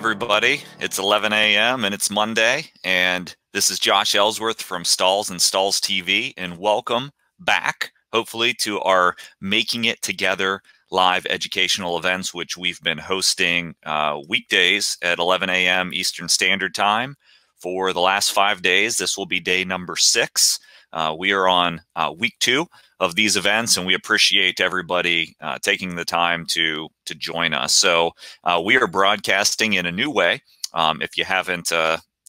everybody. It's 11 a.m. and it's Monday, and this is Josh Ellsworth from Stahls and Stahls TV, and welcome back, hopefully, to our Making It Together live educational events, which we've been hosting weekdays at 11 a.m. Eastern Standard Time for the last 5 days. This will be day number 6. We are on week 2 of these events, and we appreciate everybody taking the time to join us. So we are broadcasting in a new way. If you haven't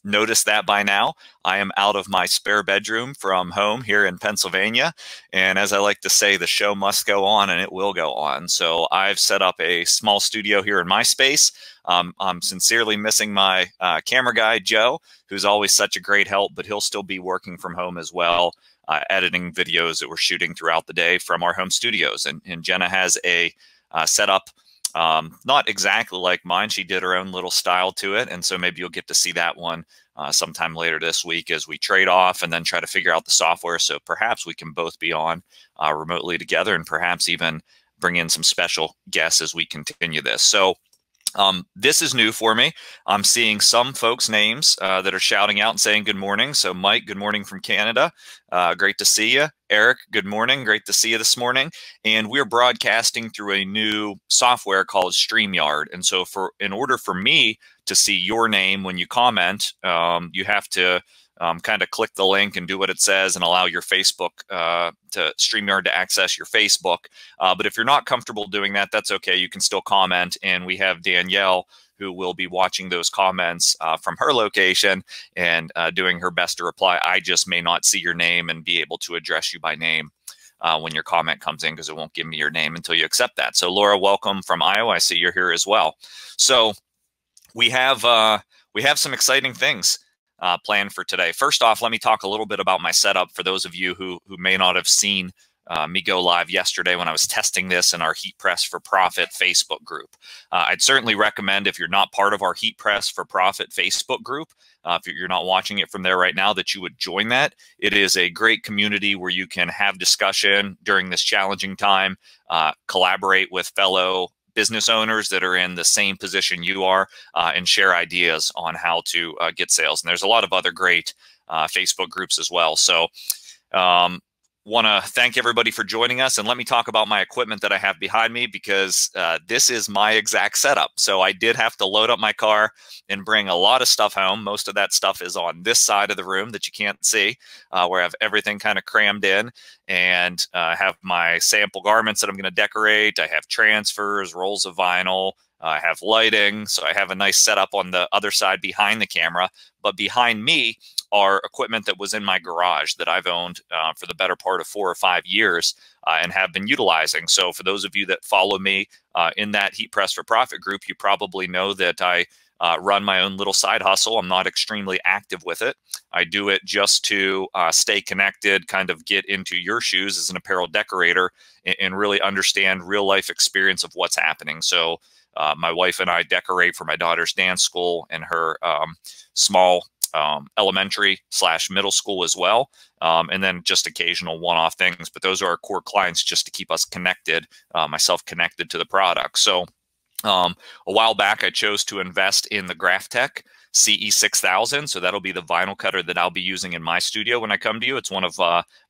noticed that by now, I am out of my spare bedroom from home here in Pennsylvania. And as I like to say, the show must go on, and it will go on. So I've set up a small studio here in my space. I'm sincerely missing my camera guy, Joe, who's always such a great help, but he'll still be working from home as well, editing videos that we're shooting throughout the day from our home studios. And Jenna has a setup, not exactly like mine. She did her own little style to it. And so maybe you'll get to see that one sometime later this week as we trade off and then try to figure out the software. So perhaps we can both be on remotely together, and perhaps even bring in some special guests as we continue this. So this is new for me. I'm seeing some folks' names that are shouting out and saying good morning. So Mike, good morning from Canada. Great to see you. Eric, good morning. Great to see you this morning. And we're broadcasting through a new software called StreamYard. And so in order for me to see your name when you comment, you have to kind of click the link and do what it says and allow your Facebook to StreamYard to access your Facebook. But if you're not comfortable doing that, that's okay. You can still comment. And we have Danielle, who will be watching those comments from her location and doing her best to reply. I just may not see your name and be able to address you by name when your comment comes in, because it won't give me your name until you accept that. So Laura, welcome from Iowa. I see you're here as well. So we have some exciting things planned for today. First off, let me talk a little bit about my setup for those of you who may not have seen me go live yesterday when I was testing this in our Heat Press for Profit Facebook group. I'd certainly recommend, if you're not part of our Heat Press for Profit Facebook group, if you're not watching it from there right now, that you would join that. It is a great community where you can have discussion during this challenging time, collaborate with fellow business owners that are in the same position you are, and share ideas on how to get sales. And there's a lot of other great Facebook groups as well. So want to thank everybody for joining us. And let me talk about my equipment that I have behind me, because this is my exact setup. So I did have to load up my car and bring a lot of stuff home. Most of that stuff is on this side of the room that you can't see, where I have everything kind of crammed in. And I have my sample garments that I'm going to decorate. I have transfers, rolls of vinyl. I have lighting. So I have a nice setup on the other side behind the camera. But behind me are equipment that was in my garage that I've owned for the better part of 4 or 5 years and have been utilizing. So for those of you that follow me in that Heat Press for Profit group, you probably know that I run my own little side hustle. I'm not extremely active with it. I do it just to stay connected, kind of get into your shoes as an apparel decorator and really understand real life experience of what's happening. So my wife and I decorate for my daughter's dance school and her small elementary/middle school as well. And then just occasional one-off things. But those are our core clients, just to keep us connected, myself connected to the product. So a while back, I chose to invest in the Graphtec CE6000. So that'll be the vinyl cutter that I'll be using in my studio when I come to you. It's one of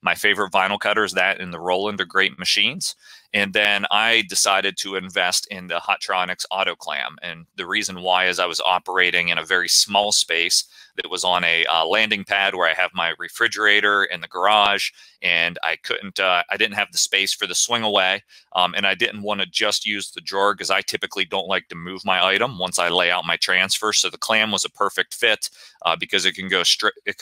my favorite vinyl cutters. That and the Roland are great machines. And then I decided to invest in the Hotronix AutoClam. And the reason why is I was operating in a very small space that was on a landing pad where I have my refrigerator in the garage, and I didn't have the space for the swing away. And I didn't want to just use the drawer, because I typically don't like to move my item once I lay out my transfer. So the clam was a perfect fit because it could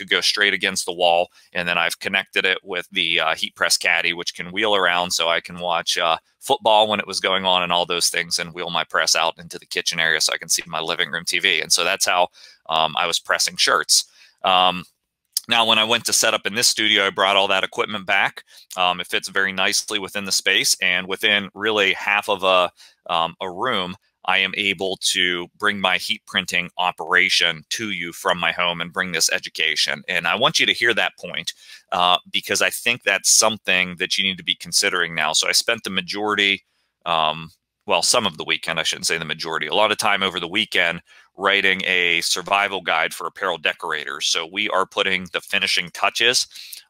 go straight against the wall. And then I've connected it with the heat press caddy, which can wheel around, so I can watch football when it was going on and all those things, and wheel my press out into the kitchen area so I can see my living room TV. And so that's how I was pressing shirts. Now, when I went to set up in this studio, I brought all that equipment back. It fits very nicely within the space, and within really half of a room, I am able to bring my heat printing operation to you from my home and bring this education. And I want you to hear that point because I think that's something that you need to be considering now. So I spent the majority, well, some of the weekend, I shouldn't say the majority, a lot of time over the weekend writing a survival guide for apparel decorators. So we are putting the finishing touches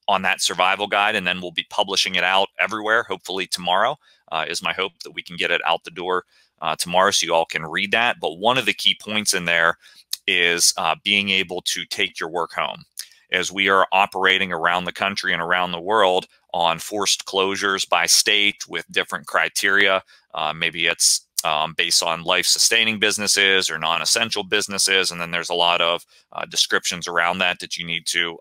on that survival guide, and then we'll be publishing it out everywhere. Hopefully tomorrow is my hope that we can get it out the door tomorrow so you all can read that. But one of the key points in there is being able to take your work home. As we are operating around the country and around the world on forced closures by state with different criteria, maybe it's based on life-sustaining businesses or non-essential businesses, and then there's a lot of descriptions around that you need to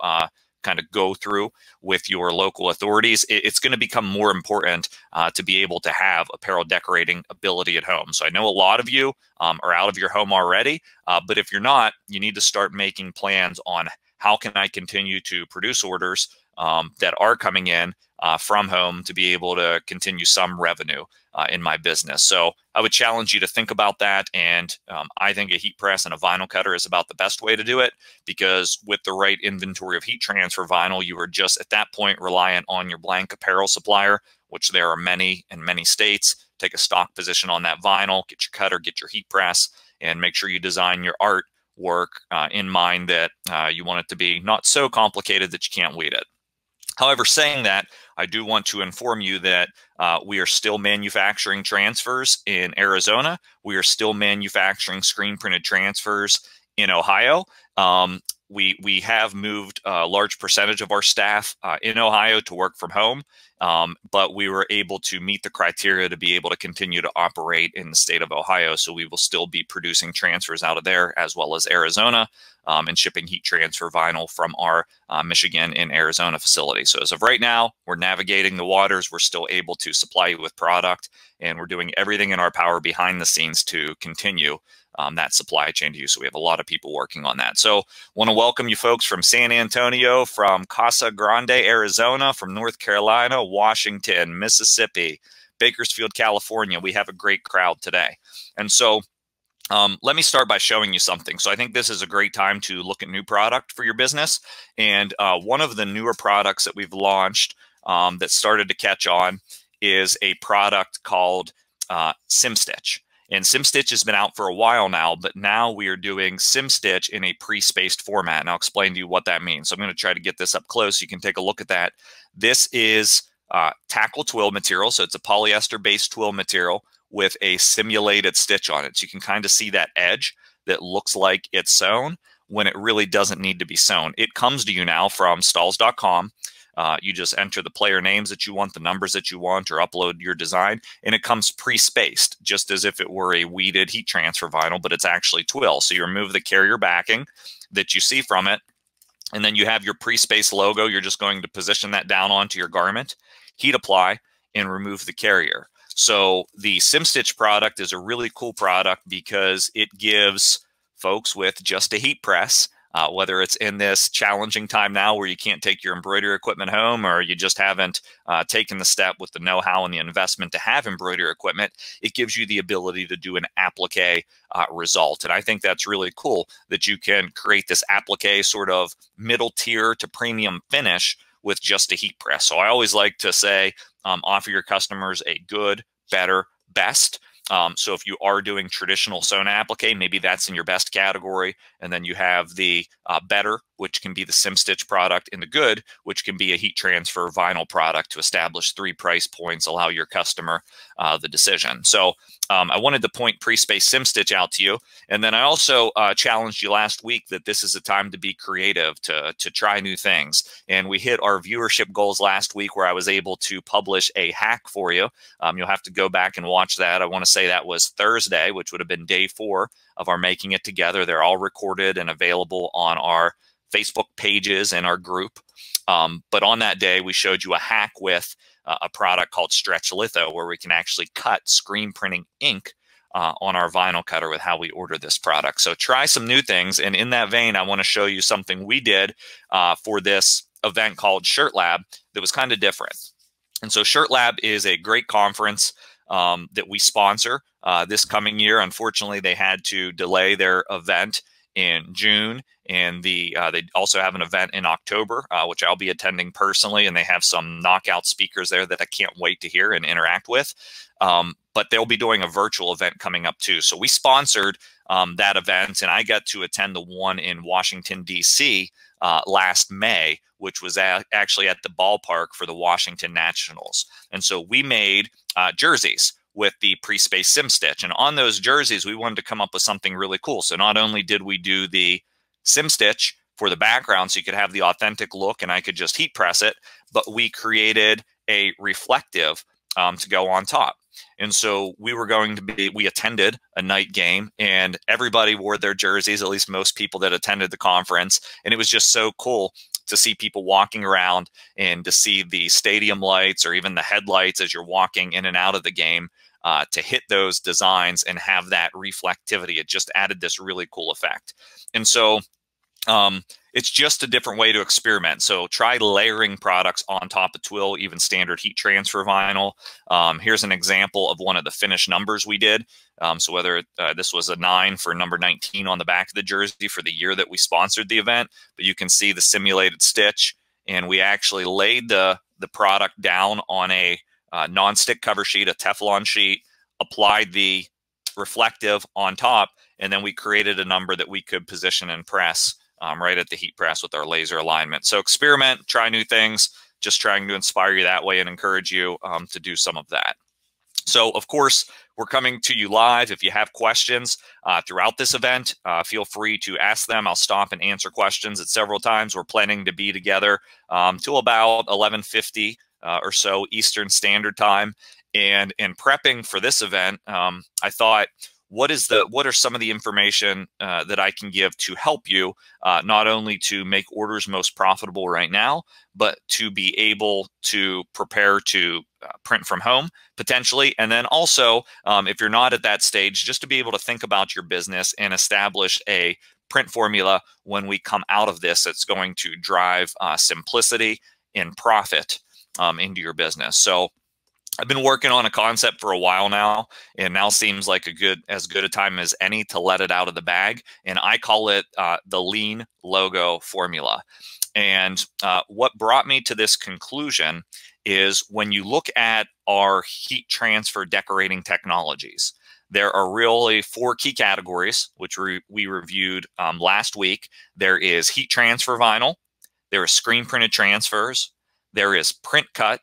kind of go through with your local authorities. It's going to become more important to be able to have apparel decorating ability at home. So I know a lot of you are out of your home already, but if you're not, you need to start making plans on how can I continue to produce orders that are coming in from home to be able to continue some revenue in my business. So I would challenge you to think about that. And I think a heat press and a vinyl cutter is about the best way to do it, because with the right inventory of heat transfer vinyl, you are just at that point reliant on your blank apparel supplier, which there are many in many states. Take a stock position on that vinyl, get your cutter, get your heat press, and make sure you design your art work in mind that you want it to be not so complicated that you can't weed it. However, saying that, I do want to inform you that we are still manufacturing transfers in Arizona. We are still manufacturing screen printed transfers in Ohio. We have moved a large percentage of our staff in Ohio to work from home, but we were able to meet the criteria to be able to continue to operate in the state of Ohio. So we will still be producing transfers out of there, as well as Arizona, and shipping heat transfer vinyl from our Michigan and Arizona facility. So as of right now, we're navigating the waters. We're still able to supply you with product, and we're doing everything in our power behind the scenes to continue that supply chain to you. So we have a lot of people working on that. So want to welcome you folks from San Antonio, from Casa Grande, Arizona, from North Carolina, Washington, Mississippi, Bakersfield, California. We have a great crowd today. And so let me start by showing you something. So I think this is a great time to look at new product for your business. And one of the newer products that we've launched that started to catch on is a product called SimStitch. And SimStitch has been out for a while now, but now we are doing SimStitch in a pre-spaced format. And I'll explain to you what that means. So I'm going to try to get this up close so you can take a look at that. This is tackle twill material. So it's a polyester-based twill material with a simulated stitch on it. So you can kind of see that edge that looks like it's sewn when it really doesn't need to be sewn. It comes to you now from Stahls.com. You just enter the player names that you want, the numbers that you want, or upload your design, and it comes pre-spaced, just as if it were a weeded heat transfer vinyl, but it's actually twill. So you remove the carrier backing that you see from it, and then you have your pre-spaced logo. You're just going to position that down onto your garment, heat apply, and remove the carrier. So the SimStitch product is a really cool product because it gives folks with just a heat press, whether it's in this challenging time now where you can't take your embroidery equipment home, or you just haven't taken the step with the know-how and the investment to have embroidery equipment, it gives you the ability to do an applique result. And I think that's really cool that you can create this applique sort of middle tier to premium finish with just a heat press. So I always like to say, offer your customers a good, better, best. So if you are doing traditional sewn applique, maybe that's in your best category. And then you have the better, which can be the SimStitch product, and the good, which can be a heat transfer vinyl product, to establish three price points, allow your customer the decision. So I wanted to point pre-space SimStitch out to you. And then I also challenged you last week that this is a time to be creative, to try new things. And we hit our viewership goals last week, where I was able to publish a hack for you. You'll have to go back and watch that. I want to say that was Thursday, which would have been day 4 of our Making It Together. They're all recorded and available on our Facebook pages and our group. But on that day, we showed you a hack with a product called Stretch Litho, where we can actually cut screen printing ink on our vinyl cutter with how we order this product. So try some new things. And in that vein, I want to show you something we did for this event called ShirtLab that was kind of different. And so ShirtLab is a great conference that we sponsor this coming year. Unfortunately, they had to delay their event in June, and they also have an event in October, which I'll be attending personally, and they have some knockout speakers there that I can't wait to hear and interact with. But they'll be doing a virtual event coming up too. So we sponsored that event, and I got to attend the one in Washington, D.C. Last May, which was actually at the ballpark for the Washington Nationals. And so we made jerseys with the pre-space SimStitch. And on those jerseys, we wanted to come up with something really cool. So not only did we do the SimStitch for the background so you could have the authentic look and I could just heat press it, but we created a reflective to go on top. And so we were going to be, we attended a night game and everybody wore their jerseys, at least most people that attended the conference. And it was just so cool to see people walking around and to see the stadium lights or even the headlights as you're walking in and out of the game to hit those designs and have that reflectivity. It just added this really cool effect. And so it's just a different way to experiment. So try layering products on top of twill, even standard heat transfer vinyl. Here's an example of one of the finished numbers we did. So whether this was a 9 for number 19 on the back of the jersey for the year that we sponsored the event, but you can see the simulated stitch. And we actually laid the product down on a non-stick cover sheet, a Teflon sheet, applied the reflective on top, and then we created a number that we could position and press right at the heat press with our laser alignment. So experiment, try new things, just trying to inspire you that way and encourage you to do some of that. So of course, we're coming to you live. If you have questions throughout this event, feel free to ask them. I'll stop and answer questions at several times. We're planning to be together till about 11:50 or so Eastern Standard Time. And in prepping for this event, I thought, what are some of the information that I can give to help you not only to make orders most profitable right now, but to be able to prepare to print from home potentially. And then also, if you're not at that stage, just to be able to think about your business and establish a print formula when we come out of this, that's going to drive simplicity and profit into your business. So I've been working on a concept for a while now, and now seems like as good a time as any to let it out of the bag. And I call it the lean logo formula. And what brought me to this conclusion is when you look at our heat transfer decorating technologies, there are really 4 key categories, which we reviewed last week. There is heat transfer vinyl, there is screen printed transfers, there is print cut,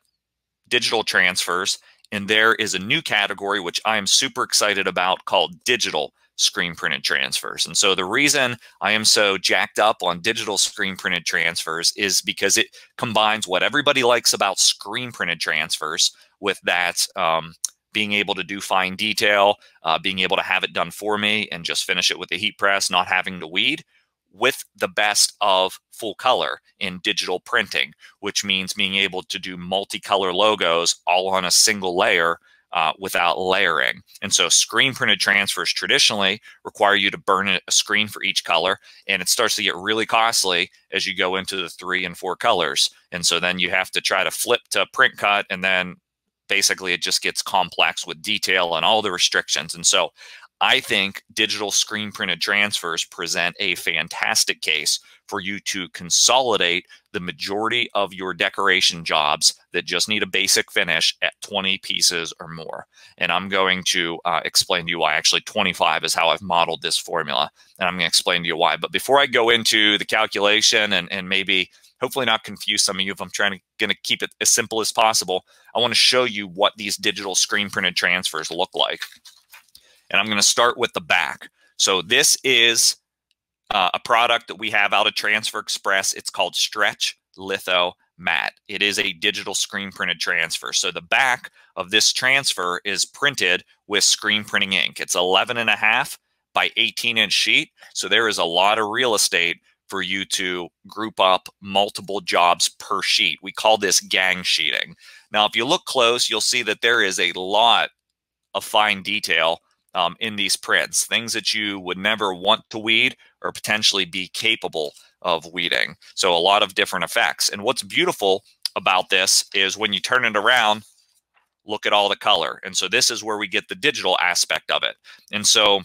digital transfers, and there is a new category which I am super excited about called digital screen printed transfers. And so the reason I am so jacked up on digital screen printed transfers is because it combines what everybody likes about screen printed transfers with that being able to do fine detail, being able to have it done for me and just finish it with a heat press, not having to weed, with the best of full color in digital printing, which means being able to do multicolor logos all on a single layer without layering. And so screen printed transfers traditionally require you to burn a screen for each color, and it starts to get really costly as you go into the 3 and 4 colors. And so then you have to try to flip to print cut, and then basically it just gets complex with detail and all the restrictions. And so I think digital screen printed transfers present a fantastic case for you to consolidate the majority of your decoration jobs that just need a basic finish at 20 pieces or more. And I'm going to explain to you why. Actually, 25 is how I've modeled this formula, and I'm going to explain to you why. But before I go into the calculation and maybe hopefully not confuse some of you if I'm going to keep it as simple as possible, I want to show you what these digital screen printed transfers look like. And I'm going to start with the back. So this is a product that we have out of Transfer Express. It's called Stretch Litho Matte. It is a digital screen printed transfer. So the back of this transfer is printed with screen printing ink. It's 11.5 by 18-inch sheet. So there is a lot of real estate for you to group up multiple jobs per sheet. We call this gang sheeting. Now, if you look close, you'll see that there is a lot of fine detail in these prints, things that you would never want to weed or potentially be capable of weeding. So a lot of different effects. And what's beautiful about this is when you turn it around, look at all the color. And so this is where we get the digital aspect of it. And so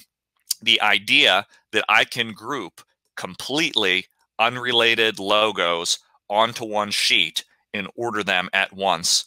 the idea that I can group completely unrelated logos onto one sheet and order them at once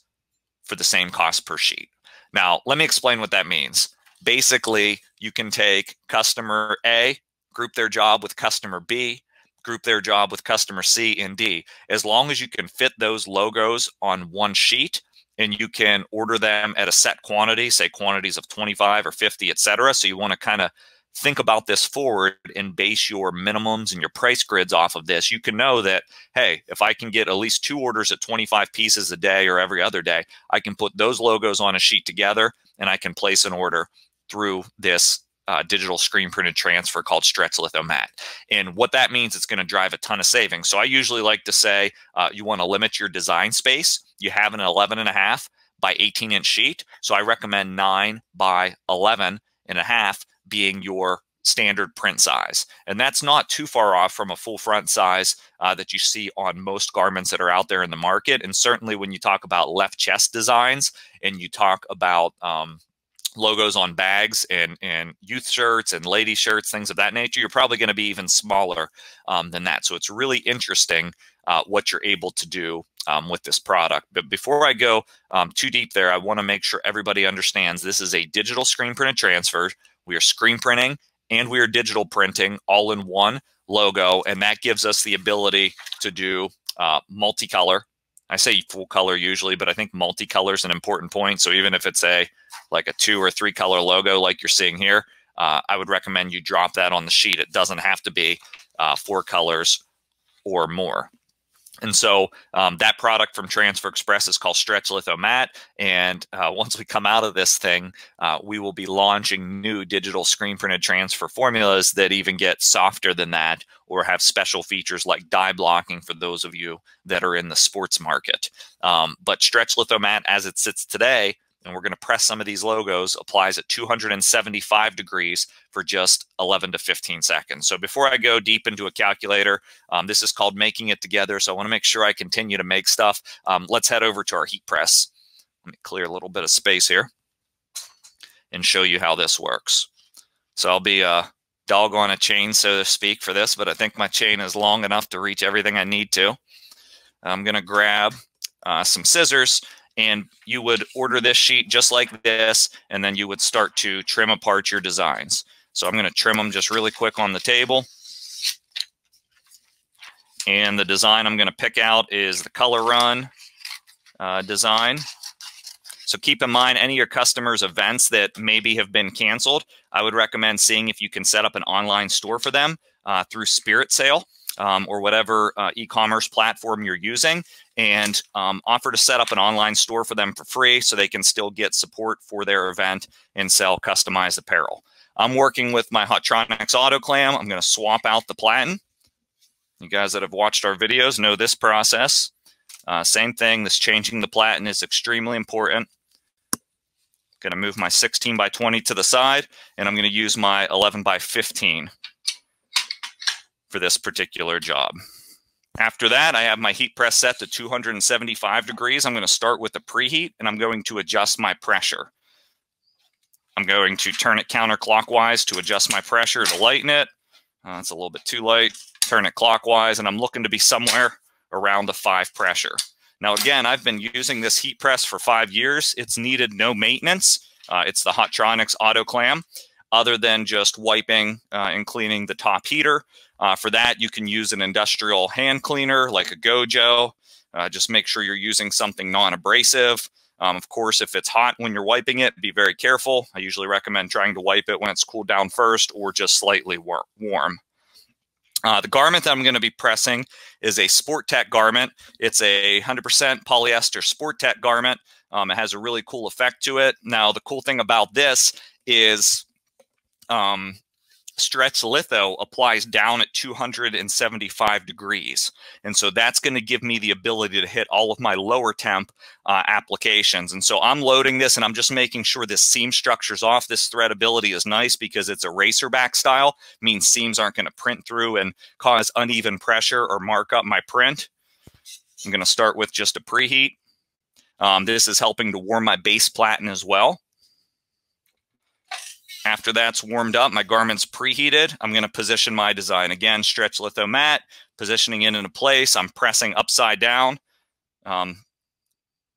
for the same cost per sheet. Now, let me explain what that means. Basically, you can take customer A, group their job with customer B, group their job with customer C and D. As long as you can fit those logos on one sheet and you can order them at a set quantity, say quantities of 25 or 50, et cetera. So you want to kind of think about this forward and base your minimums and your price grids off of this. You can know that, hey, if I can get at least 2 orders at 25 pieces a day or every other day, I can put those logos on a sheet together and I can place an order through this digital screen printed transfer called Stretch Litho Matte. And what that means, it's going to drive a ton of savings. So I usually like to say you want to limit your design space. You have an 11.5 by 18-inch sheet. So I recommend 9 by 11.5 being your standard print size. And that's not too far off from a full front size that you see on most garments that are out there in the market. And certainly when you talk about left chest designs and you talk about logos on bags and youth shirts and lady shirts, things of that nature, you're probably going to be even smaller than that. So it's really interesting what you're able to do with this product. But before I go too deep there, I want to make sure everybody understands this is a digital screen printed transfer. We are screen printing and we are digital printing all in one logo. And that gives us the ability to do multicolor. I say full color usually, but I think multicolor is an important point. So even if it's like a 2 or 3 color logo like you're seeing here, I would recommend you drop that on the sheet. It doesn't have to be 4 colors or more. And so that product from Transfer Express is called Stretch Litho Matte. And once we come out of this thing, we will be launching new digital screen printed transfer formulas that even get softer than that or have special features like dye blocking for those of you that are in the sports market. But Stretch Litho Matte as it sits today, and we're going to press some of these logos, applies at 275 degrees for just 11 to 15 seconds. So before I go deep into a calculator, this is called Making It Together. So I want to make sure I continue to make stuff. Let's head over to our heat press. Let me clear a little bit of space here and show you how this works. So I'll be a dog on a chain, so to speak, for this, but I think my chain is long enough to reach everything I need to. I'm going to grab some scissors. And you would order this sheet just like this, and then you would start to trim apart your designs. So I'm going to trim them just really quick on the table. And the design I'm going to pick out is the Color Run design. So keep in mind any of your customers' events that maybe have been canceled. I would recommend seeing if you can set up an online store for them through Spirit Sale. Or whatever e-commerce platform you're using, and offer to set up an online store for them for free so they can still get support for their event and sell customized apparel. I'm working with my Hotronix AutoClam. I'm going to swap out the platen. You guys that have watched our videos know this process. Same thing, this changing the platen is extremely important. Going to move my 16 by 20 to the side, and I'm going to use my 11 by 15. For this particular job. After that, I have my heat press set to 275 degrees. I'm going to start with the preheat, and I'm going to adjust my pressure. I'm going to turn it counterclockwise to adjust my pressure to lighten it. It's a little bit too light. Turn it clockwise, and I'm looking to be somewhere around a 5 pressure. Now, again, I've been using this heat press for 5 years. It's needed no maintenance. It's the Hotronix AutoClam, other than just wiping and cleaning the top heater. For that, you can use an industrial hand cleaner like a Gojo. Just make sure you're using something non-abrasive. Of course, if it's hot when you're wiping it, be very careful. I usually recommend trying to wipe it when it's cooled down first or just slightly warm. The garment that I'm going to be pressing is a Sporttech garment. It's a 100% polyester Sporttech garment. It has a really cool effect to it. Now, the cool thing about this is... Stretch Litho applies down at 275 degrees. And so that's going to give me the ability to hit all of my lower temp applications. And so I'm loading this and I'm just making sure this seam structure's off. This threadability is nice because it's a racerback style, means seams aren't going to print through and cause uneven pressure or mark up my print. I'm going to start with just a preheat. This is helping to warm my base platen as well. After that's warmed up, my garment's preheated, I'm gonna position my design. Again, Stretch Litho Matte, positioning it into place. I'm pressing upside down.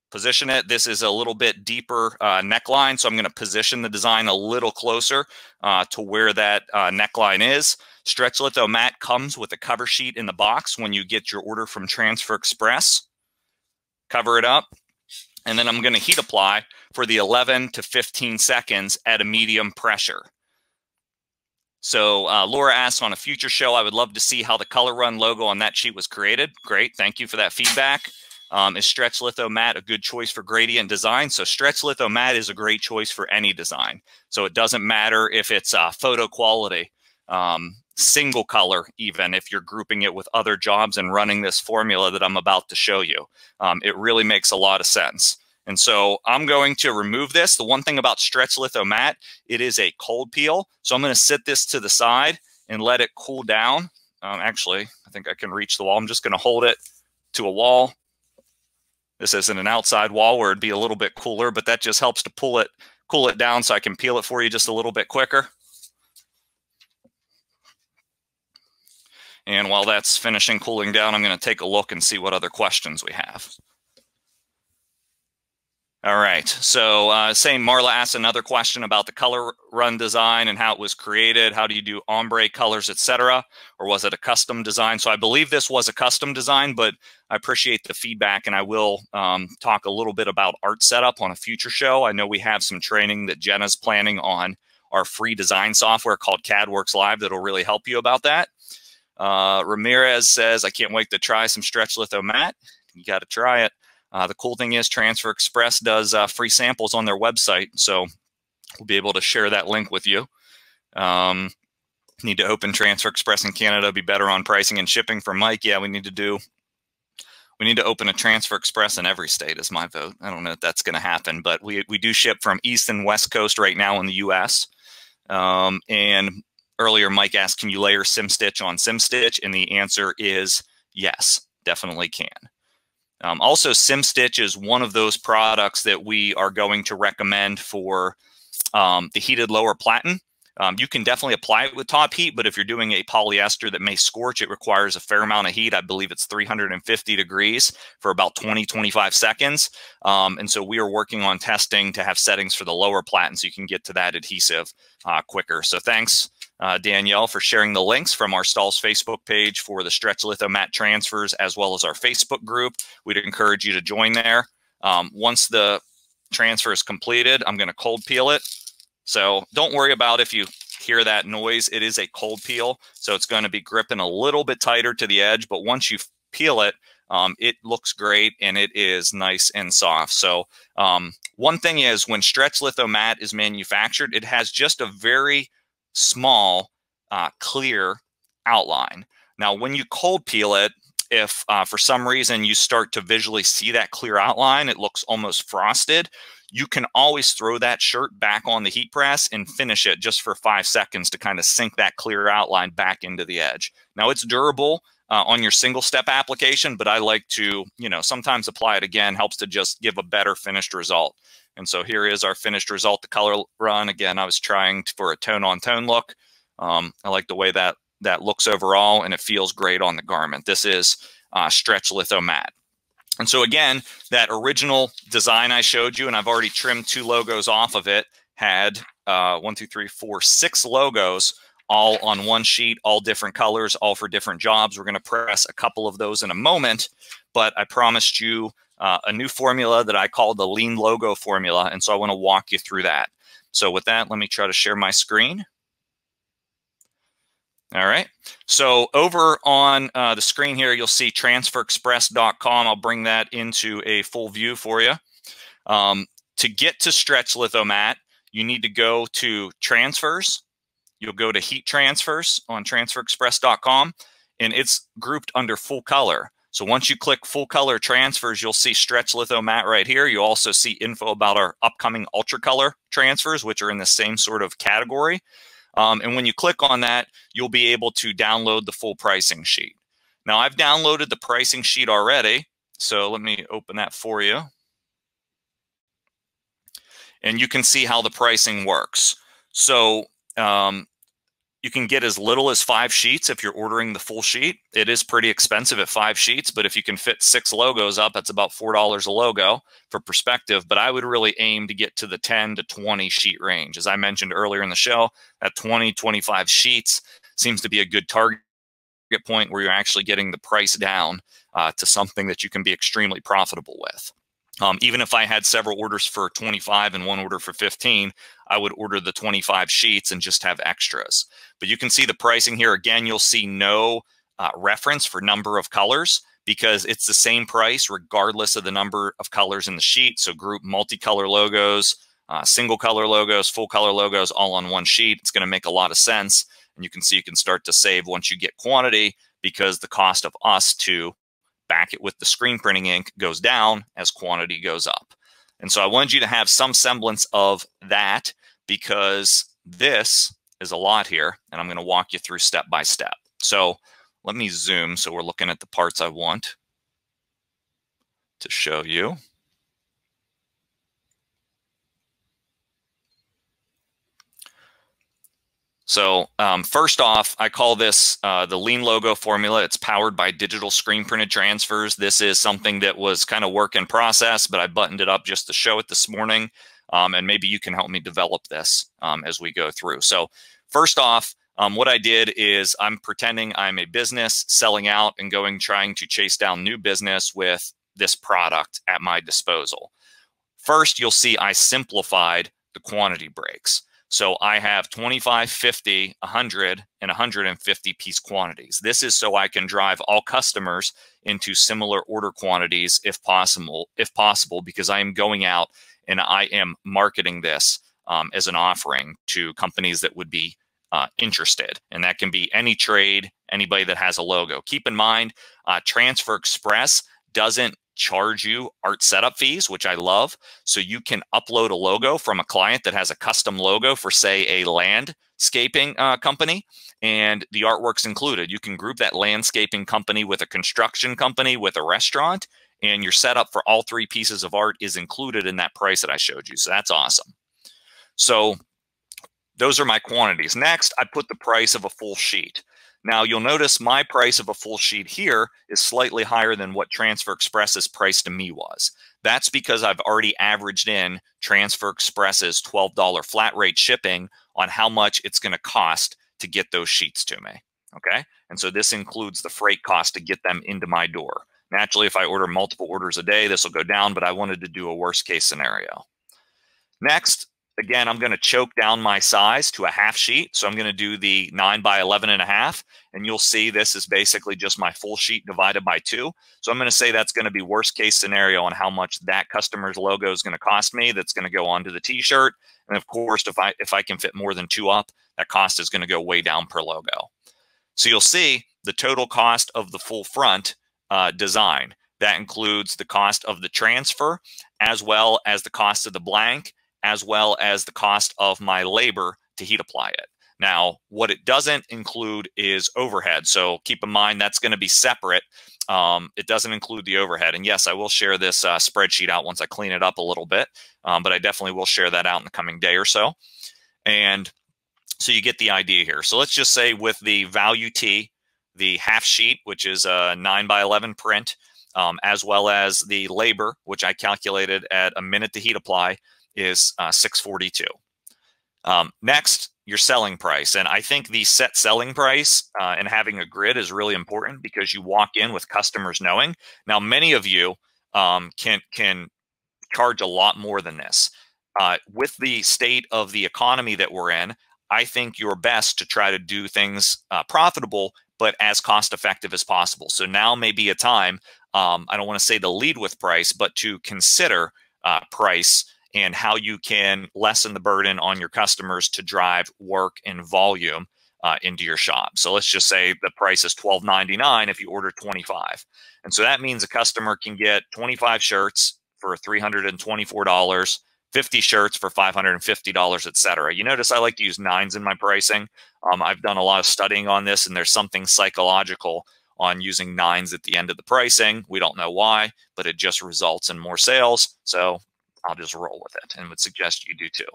Position it. This is a little bit deeper neckline, so I'm gonna position the design a little closer to where that neckline is. Stretch Litho Matte comes with a cover sheet in the box when you get your order from Transfer Express. Cover it up, and then I'm gonna heat apply for the 11 to 15 seconds at a medium pressure. So Laura asks, on a future show, I would love to see how the Color Run logo on that sheet was created. Great, thank you for that feedback. Is Stretch Litho Matte a good choice for gradient design? So Stretch Litho Matte is a great choice for any design. So it doesn't matter if it's photo quality, single color, even if you're grouping it with other jobs and running this formula that I'm about to show you. It really makes a lot of sense. And so I'm going to remove this. The one thing about Stretch Litho Matte, it is a cold peel. So I'm going to sit this to the side and let it cool down. Actually, I think I can reach the wall. I'm just going to hold it to a wall. This isn't an outside wall where it'd be a little bit cooler, but that just helps to cool it down so I can peel it for you just a little bit quicker. And while that's finishing cooling down, I'm going to take a look and see what other questions we have. All right, so same, Marla asked another question about the Color Run design and how it was created. How do you do ombre colors, etc., or was it a custom design? So I believe this was a custom design, but I appreciate the feedback, and I will talk a little bit about art setup on a future show. I know we have some training that Jenna's planning on our free design software called CADWorks Live that'll really help you about that. Ramirez says, I can't wait to try some Stretch Litho Matte. You got to try it. The cool thing is Transfer Express does free samples on their website, so we'll be able to share that link with you. Need to open Transfer Express in Canada, be better on pricing and shipping for Mike. Yeah, we need to open a Transfer Express in every state is my vote. I don't know if that's going to happen, but we do ship from East and West Coast right now in the U.S. And earlier Mike asked, can you layer SimStitch on SimStitch? And the answer is yes, definitely can. Also, SimStitch is one of those products that we are going to recommend for the heated lower platen. You can definitely apply it with top heat, but if you're doing a polyester that may scorch, it requires a fair amount of heat. I believe it's 350 degrees for about 20, 25 seconds. And so we are working on testing to have settings for the lower platen so you can get to that adhesive quicker. So thanks, Danielle, for sharing the links from our Stahls Facebook page for the Stretch Litho Matte transfers, as well as our Facebook group. We'd encourage you to join there. Once the transfer is completed, I'm going to cold peel it. So don't worry about if you hear that noise. It is a cold peel, so it's going to be gripping a little bit tighter to the edge. But once you peel it, it looks great, and it is nice and soft. So one thing is, when Stretch Litho Matte is manufactured, it has just a very small clear outline. Now, when you cold peel it, if for some reason you start to visually see that clear outline, it looks almost frosted, you can always throw that shirt back on the heat press and finish it just for 5 seconds to kind of sink that clear outline back into the edge. Now, it's durable on your single step application, but I like to, you know, sometimes apply it again, helps to just give a better finished result. And so here is our finished result, the Color Run. Again, I was trying for a tone-on-tone look. I like the way that looks overall, and it feels great on the garment. This is Stretch Litho Matte. And so again, that original design I showed you, and I've already trimmed 2 logos off of it, had 6 logos all on one sheet, all different colors, all for different jobs. We're going to press a couple of those in a moment, but I promised you a new formula that I call the lean logo formula. And so I want to walk you through that. So with that, let me try to share my screen. All right. So over on the screen here, you'll see transferexpress.com. I'll bring that into a full view for you. To get to Stretch Litho Matte, you need to go to transfers. You'll go to heat transfers on transferexpress.com, and it's grouped under full color. So once you click full color transfers, you'll see Stretch Litho Matte right here. You also see info about our upcoming ultra color transfers, which are in the same sort of category. And when you click on that, you'll be able to download the full pricing sheet. Now, I've downloaded the pricing sheet already, so let me open that for you. And you can see how the pricing works. So you can get as little as 5 sheets if you're ordering the full sheet. It is pretty expensive at 5 sheets, but if you can fit 6 logos up, that's about $4 a logo for perspective. But I would really aim to get to the 10 to 20 sheet range. As I mentioned earlier in the show, at 20, 25 sheets seems to be a good target point where you're actually getting the price down to something that you can be extremely profitable with. Even if I had several orders for 25 and one order for 15, I would order the 25 sheets and just have extras. But you can see the pricing here. Again, you'll see no reference for number of colors because it's the same price regardless of the number of colors in the sheet. So group multicolor logos, single color logos, full color logos, all on one sheet. It's going to make a lot of sense. And you can see you can start to save once you get quantity because the cost of us to back it with the screen printing ink goes down as quantity goes up. And so I wanted you to have some semblance of that because this is a lot here, and I'm going to walk you through step by step. So let me zoom so we're looking at the parts I want to show you. So first off, I call this the lean logo formula. It's powered by digital screen printed transfers. This is something that was kind of work in process, but I buttoned it up just to show it this morning. And maybe you can help me develop this as we go through. So first off, what I did is I'm pretending I'm a business selling out and going trying to chase down new business with this product at my disposal. First, you'll see I simplified the quantity breaks. So I have 25, 50, 100, and 150 piece quantities. This is so I can drive all customers into similar order quantities if possible, because I am going out and I am marketing this as an offering to companies that would be interested. And that can be any trade, anybody that has a logo. Keep in mind, Transfer Express doesn't charge you art setup fees, which I love. So you can upload a logo from a client that has a custom logo for, say, a landscaping company, and the artwork's included. You can group that landscaping company with a construction company, with a restaurant, and your setup for all 3 pieces of art is included in that price that I showed you. So that's awesome. So those are my quantities. Next, I put the price of a full sheet. Now, you'll notice my price of a full sheet here is slightly higher than what Transfer Express's price to me was. That's because I've already averaged in Transfer Express's $12 flat rate shipping on how much it's going to cost to get those sheets to me. Okay, and so this includes the freight cost to get them into my door. Naturally, if I order multiple orders a day, this will go down, but I wanted to do a worst case scenario. Next, again, I'm going to choke down my size to a half sheet. So I'm going to do the 9 by 11.5. And you'll see this is basically just my full sheet divided by 2. So I'm going to say that's going to be worst case scenario on how much that customer's logo is going to cost me. That's going to go onto the t-shirt. And of course, if I can fit more than 2 up, that cost is going to go way down per logo. So you'll see the total cost of the full front design. That includes the cost of the transfer, as well as the cost of the blank, as well as the cost of my labor to heat apply it. Now, what it doesn't include is overhead. So keep in mind, that's going to be separate. It doesn't include the overhead. And yes, I will share this spreadsheet out once I clean it up a little bit, but I definitely will share that out in the coming day or so. And so you get the idea here. So let's just say with the value T, the half sheet, which is a 9 by 11 print, as well as the labor, which I calculated at a minute to heat apply, is $642. Next, your selling price. And I think the set selling price and having a grid is really important because you walk in with customers knowing. Now, many of you can charge a lot more than this. With the state of the economy that we're in, I think you're best to try to do things profitable, but as cost effective as possible. So now may be a time, I don't want to say to lead with price, but to consider price and how you can lessen the burden on your customers to drive work and volume into your shop. So let's just say the price is $12.99 if you order 25. And so that means a customer can get 25 shirts for $324, 50 shirts for $550, et cetera. You notice I like to use 9s in my pricing. I've done a lot of studying on this, and there's something psychological on using 9s at the end of the pricing. We don't know why, but it just results in more sales. So I'll just roll with it and would suggest you do too.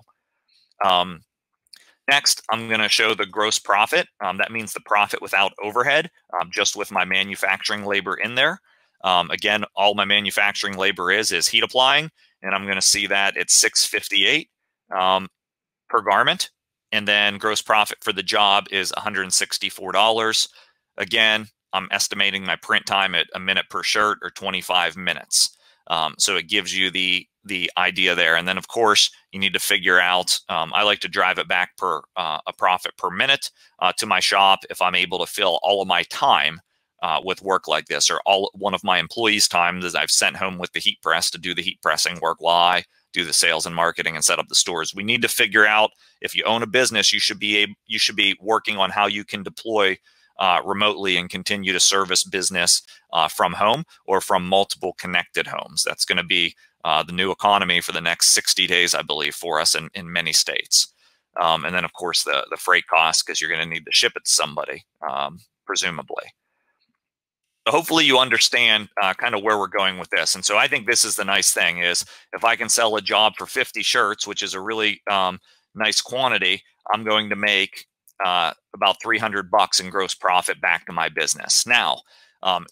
Next, I'm going to show the gross profit. That means the profit without overhead, just with my manufacturing labor in there. Again, all my manufacturing labor is heat applying, and I'm going to see that it's $658 per garment. And then gross profit for the job is $164. Again, I'm estimating my print time at 1 minute per shirt or 25 minutes. So it gives you the idea there. And then, of course, you need to figure out, I like to drive it back per a profit per minute to my shop if I'm able to fill all of my time with work like this, or all one of my employees' time that I've sent home with the heat press to do the heat pressing work while I do the sales and marketing and set up the stores. We need to figure out, if you own a business, you should be working on how you can deploy remotely and continue to service business from home or from multiple connected homes. That's going to be the new economy for the next 60 days, I believe, for us in many states. And then, of course, the freight costs, because you're going to need to ship it to somebody, presumably. So hopefully you understand kind of where we're going with this. And so I think this is the nice thing is, if I can sell a job for 50 shirts, which is a really nice quantity, I'm going to make about $300 in gross profit back to my business. Now,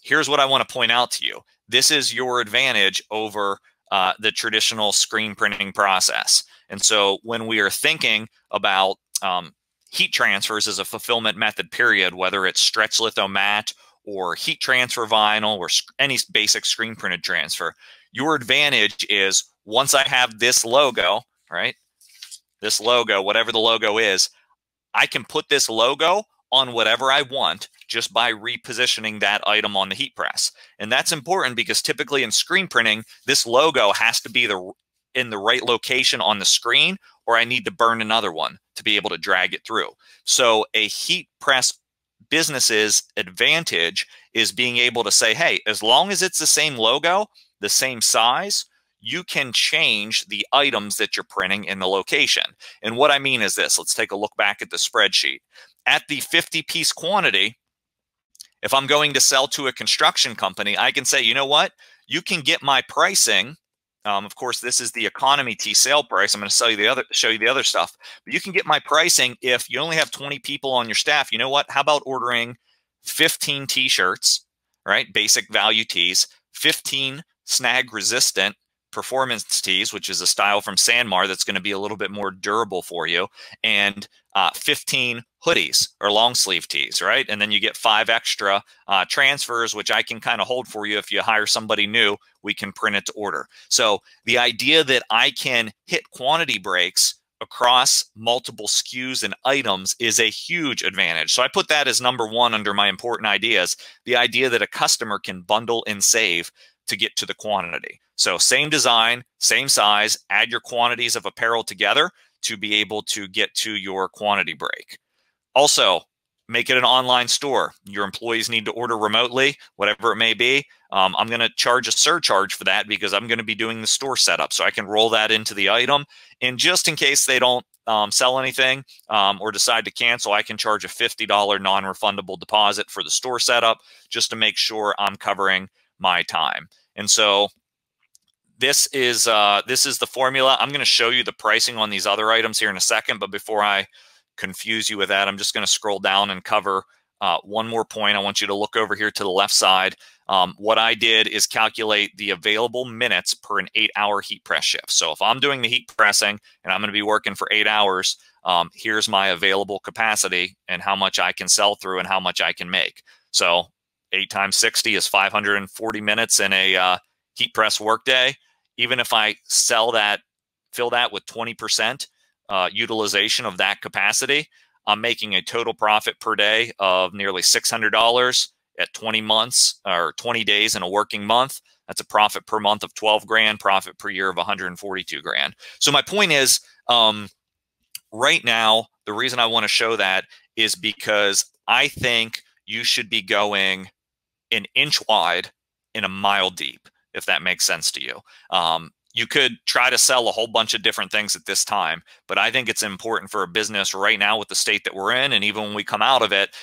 here's what I want to point out to you. This is your advantage over the traditional screen printing process. And so when we are thinking about heat transfers as a fulfillment method period, whether it's stretch litho matte or heat transfer vinyl or any basic screen printed transfer, your advantage is, once I have this logo, right? This logo, whatever the logo is, I can put this logo on whatever I want just by repositioning that item on the heat press. And that's important because typically in screen printing, this logo has to be in the right location on the screen, or I need to burn another one to be able to drag it through. So a heat press business's advantage is being able to say, hey, as long as it's the same logo, the same size, you can change the items that you're printing in the location. And what I mean is this. Let's take a look back at the spreadsheet. At the 50-piece quantity, if I'm going to sell to a construction company, I can say, you know what? You can get my pricing. Of course, this is the economy T sale price. I'm going to show you the other stuff. But you can get my pricing if you only have 20 people on your staff. You know what? How about ordering 15 T-shirts, right? Basic value tees, 15 snag-resistant performance tees, which is a style from SanMar that's going to be a little bit more durable for you, and 15 hoodies or long sleeve tees, right? And then you get 5 extra transfers, which I can kind of hold for you. If you hire somebody new, we can print it to order. So the idea that I can hit quantity breaks across multiple SKUs and items is a huge advantage. So I put that as #1 under my important ideas, the idea that a customer can bundle and save to get to the quantity. So same design, same size, add your quantities of apparel together to be able to get to your quantity break. Also, make it an online store. Your employees need to order remotely, whatever it may be. I'm going to charge a surcharge for that because I'm going to be doing the store setup. So I can roll that into the item. And just in case they don't sell anything or decide to cancel, I can charge a $50 non-refundable deposit for the store setup just to make sure I'm covering my time. And so this is the formula. I'm going to show you the pricing on these other items here in a second. But before I confuse you with that, I'm just going to scroll down and cover one more point. I want you to look over here to the left side. What I did is calculate the available minutes per an 8-hour heat press shift. So if I'm doing the heat pressing and I'm going to be working for 8 hours, here's my available capacity and how much I can sell through and how much I can make. So 8 times 60 is 540 minutes in a heat press workday. Even if I sell that, fill that with 20% utilization of that capacity, I'm making a total profit per day of nearly $600 at 20 months or 20 days in a working month. That's a profit per month of 12 grand, profit per year of 142 grand. So my point is, right now, the reason I want to show that is because I think you should be going an inch wide and a mile deep, if that makes sense to you. You could try to sell a whole bunch of different things at this time, but I think it's important for a business right now with the state that we're in, and even when we come out of it,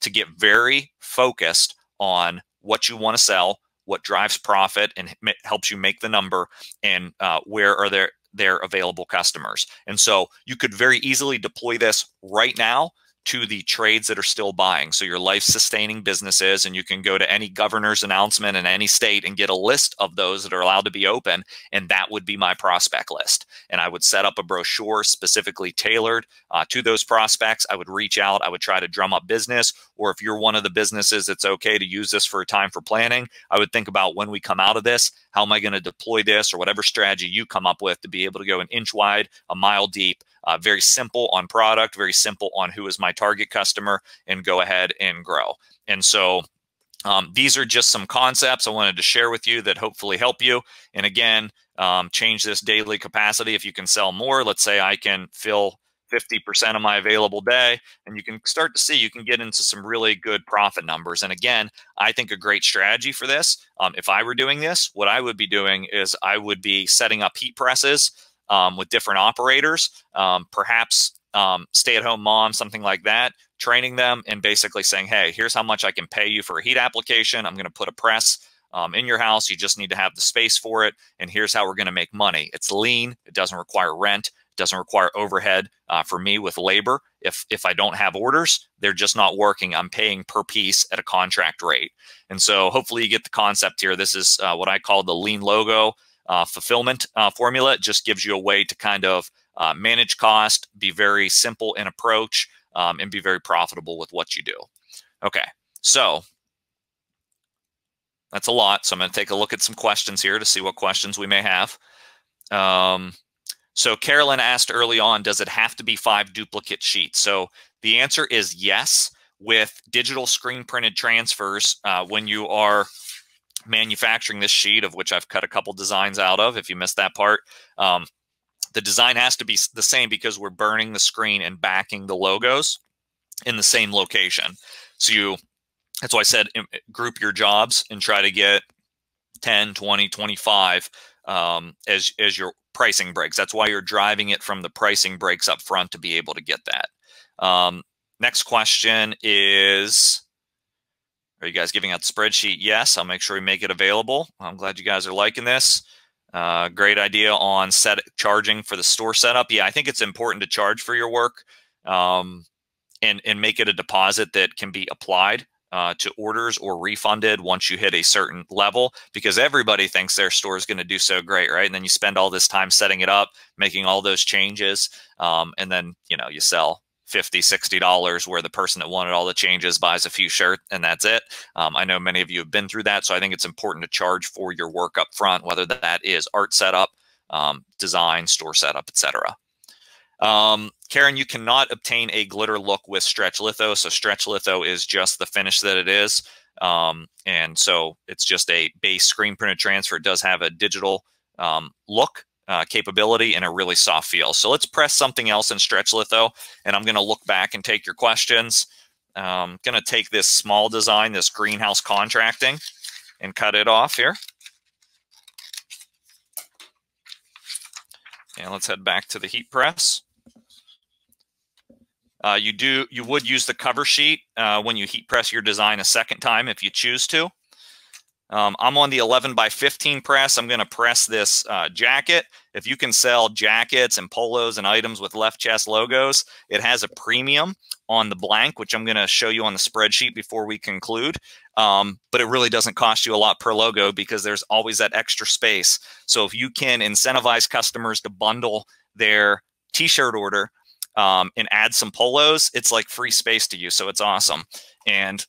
to get very focused on what you want to sell, what drives profit and helps you make the number, and where are there their available customers. And so you could very easily deploy this right now to the trades that are still buying. So your life-sustaining businesses, and you can go to any governor's announcement in any state and get a list of those that are allowed to be open, and that would be my prospect list. And I would set up a brochure specifically tailored to those prospects. I would reach out, I would try to drum up business, or if you're one of the businesses that's okay to use this for a time for planning, I would think about when we come out of this, how am I gonna deploy this, or whatever strategy you come up with to be able to go an inch wide, a mile deep, very simple on product, very simple on who is my target customer, and go ahead and grow. And so these are just some concepts I wanted to share with you that hopefully help you. And again, change this daily capacity. If you can sell more, let's say I can fill 50% of my available day, and you can start to see you can get into some really good profit numbers. And again, I think a great strategy for this, if I were doing this, what I would be doing is I would be setting up heat presses with different operators, perhaps stay-at-home mom, something like that, training them and basically saying, hey, here's how much I can pay you for a heat application. I'm going to put a press in your house. You just need to have the space for it. And here's how we're going to make money. It's lean. It doesn't require rent. It doesn't require overhead for me with labor. If I don't have orders, they're just not working. I'm paying per piece at a contract rate. And so hopefully you get the concept here. This is what I call the lean logo fulfillment formula. It just gives you a way to kind of manage cost, be very simple in approach, and be very profitable with what you do. Okay, so that's a lot. So I'm going to take a look at some questions here to see what questions we may have. So Carolyn asked early on, does it have to be 5 duplicate sheets? So the answer is yes. With digital screen printed transfers, when you are manufacturing this sheet, of which I've cut a couple designs out of, if you missed that part, the design has to be the same because we're burning the screen and backing the logos in the same location. So that's why I said group your jobs and try to get 10, 20, 25 as your pricing breaks. That's why you're driving it from the pricing breaks up front to be able to get that. Next question is, are you guys giving out the spreadsheet? Yes, I'll make sure we make it available. I'm glad you guys are liking this. Great idea on charging for the store setup. Yeah, I think it's important to charge for your work and make it a deposit that can be applied to orders or refunded once you hit a certain level, because everybody thinks their store is going to do so great, right? And then you spend all this time setting it up, making all those changes, and then you sell $50, $60 where the person that wanted all the changes buys a few shirts and that's it. I know many of you have been through that. So I think it's important to charge for your work up front, whether that is art setup, design, store setup, etc. Karen, you cannot obtain a glitter look with Stretch Litho. So Stretch Litho is just the finish that it is. And so it's just a base screen printed transfer. It does have a digital look, capability, and a really soft feel. So let's press something else in Stretch Litho, and I'm going to look back and take your questions. I'm going to take this small design, this greenhouse contracting, and cut it off here. And let's head back to the heat press. You would use the cover sheet when you heat press your design a second time if you choose to. I'm on the 11x15 press. I'm going to press this jacket. If you can sell jackets and polos and items with left chest logos, it has a premium on the blank, which I'm going to show you on the spreadsheet before we conclude. But it really doesn't cost you a lot per logo because there's always that extra space. So if you can incentivize customers to bundle their t-shirt order and add some polos, it's like free space to you. So it's awesome. And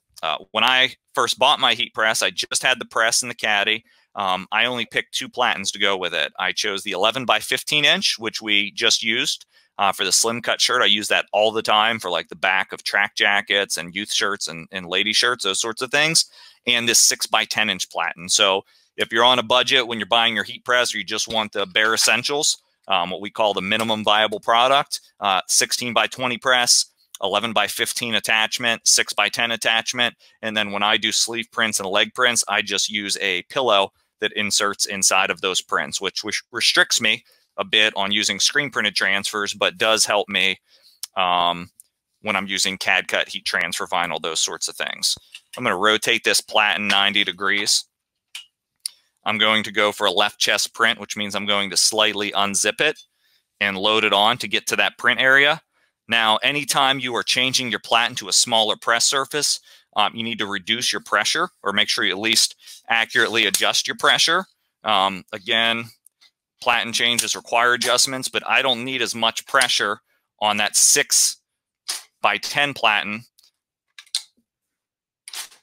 when I first bought my heat press, I just had the press and the caddy. I only picked 2 platens to go with it. I chose the 11x15 inch, which we just used for the slim cut shirt. I use that all the time for like the back of track jackets and youth shirts and lady shirts, those sorts of things, and this 6x10 inch platen. So if you're on a budget when you're buying your heat press, or you just want the bare essentials, what we call the minimum viable product, 16x20 press, 11x15 attachment, 6x10 attachment. And then when I do sleeve prints and leg prints, I just use a pillow that inserts inside of those prints, which restricts me a bit on using screen printed transfers, but does help me when I'm using CAD cut, heat transfer, vinyl, those sorts of things. I'm going to rotate this platen 90 degrees. I'm going to go for a left chest print, which means I'm going to slightly unzip it and load it on to get to that print area. Now, anytime you are changing your platen to a smaller press surface, you need to reduce your pressure or make sure you at least accurately adjust your pressure. Again, platen changes require adjustments, but I don't need as much pressure on that 6x10 platen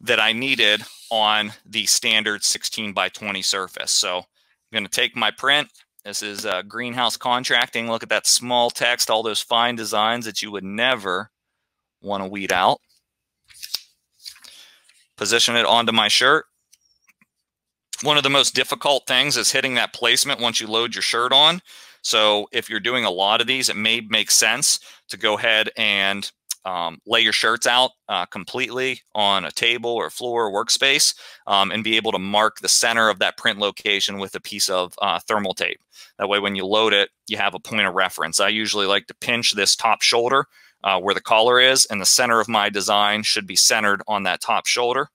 that I needed on the standard 16x20 surface. So I'm going to take my print. This is greenhouse contracting. Look at that small text, all those fine designs that you would never want to weed out. Position it onto my shirt. One of the most difficult things is hitting that placement once you load your shirt on. So if you're doing a lot of these, it may make sense to go ahead and lay your shirts out completely on a table or floor or workspace and be able to mark the center of that print location with a piece of thermal tape. That way when you load it, you have a point of reference. I usually like to pinch this top shoulder where the collar is, and the center of my design should be centered on that top shoulder.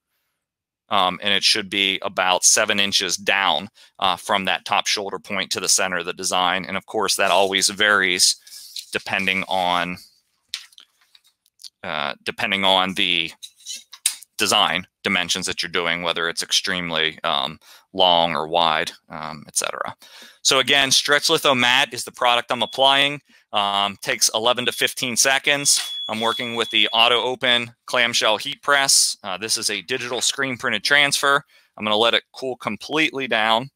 And it should be about 7 inches down from that top shoulder point to the center of the design. And of course, that always varies depending on the design dimensions that you're doing, whether it's extremely long or wide, etc. So again, Stretch Litho Matte is the product I'm applying. Takes 11 to 15 seconds. I'm working with the Auto Open Clamshell Heat Press. This is a digital screen printed transfer. I'm going to let it cool completely down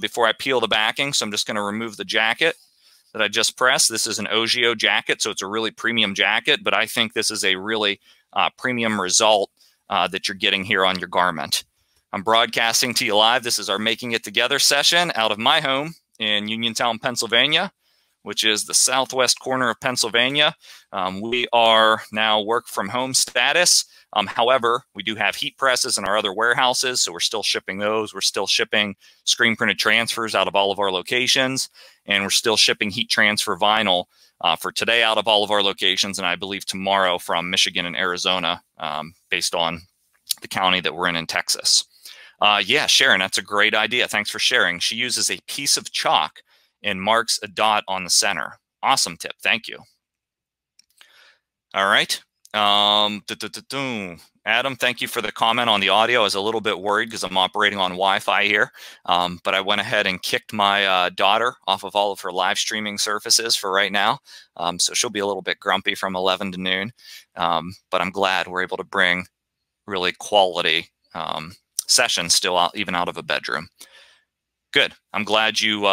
before I peel the backing. So I'm just going to remove the jacket that I just pressed. This is an Ogio jacket, so it's a really premium jacket, but I think this is a really premium result that you're getting here on your garment. I'm broadcasting to you live. This is our Making It Together session out of my home in Uniontown, Pennsylvania, which is the southwest corner of Pennsylvania. We are now work from home status. However, we do have heat presses in our other warehouses, so we're still shipping those. We're still shipping screen printed transfers out of all of our locations, and we're still shipping heat transfer vinyl for today out of all of our locations, and I believe tomorrow from Michigan and Arizona, based on the county that we're in Texas. Yeah, Sharon, that's a great idea. Thanks for sharing. She uses a piece of chalk and marks a dot on the center. Awesome tip. Thank you. All right. Adam, thank you for the comment on the audio. I was a little bit worried because I'm operating on Wi-Fi here, but I went ahead and kicked my daughter off of all of her live streaming surfaces for right now. So she'll be a little bit grumpy from 11 to noon, but I'm glad we're able to bring really quality sessions still out, even out of a bedroom. Good. I'm glad you,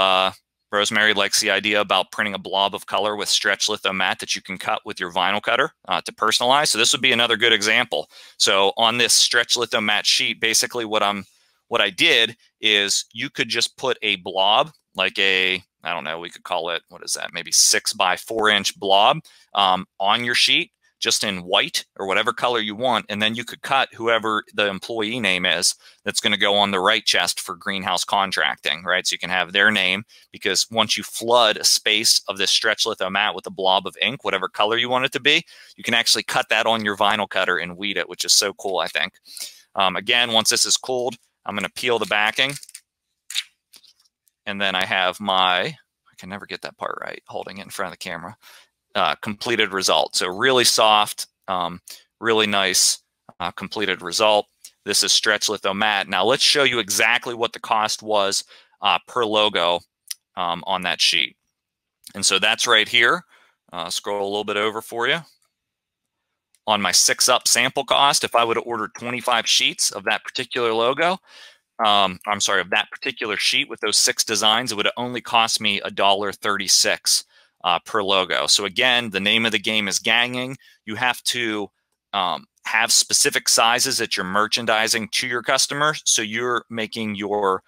Rosemary likes the idea about printing a blob of color with Stretch Litho Matte that you can cut with your vinyl cutter to personalize. So this would be another good example. So on this Stretch Litho Matte sheet, basically what I did is you could just put a blob, like a, I don't know, we could call it, what is that? Maybe 6x4 inch blob on your sheet, just in white or whatever color you want. And then you could cut whoever the employee name is that's going to go on the right chest for greenhouse contracting, right? So you can have their name, because once you flood a space of this Stretch Litho Matte with a blob of ink, whatever color you want it to be, you can actually cut that on your vinyl cutter and weed it, which is so cool, I think. Again, once this is cooled, I'm going to peel the backing. And then I have my, I can never get that part right, holding it in front of the camera. Completed result. So really soft, really nice completed result. This is Stretch Litho Matte. Now let's show you exactly what the cost was per logo on that sheet. And so that's right here. Scroll a little bit over for you. On my 6-up sample cost, if I would have ordered 25 sheets of that particular logo, I'm sorry, of that particular sheet with those 6 designs, it would have only cost me $1.36. Per logo. So again, the name of the game is ganging. You have to have specific sizes that you're merchandising to your customers, so you're making your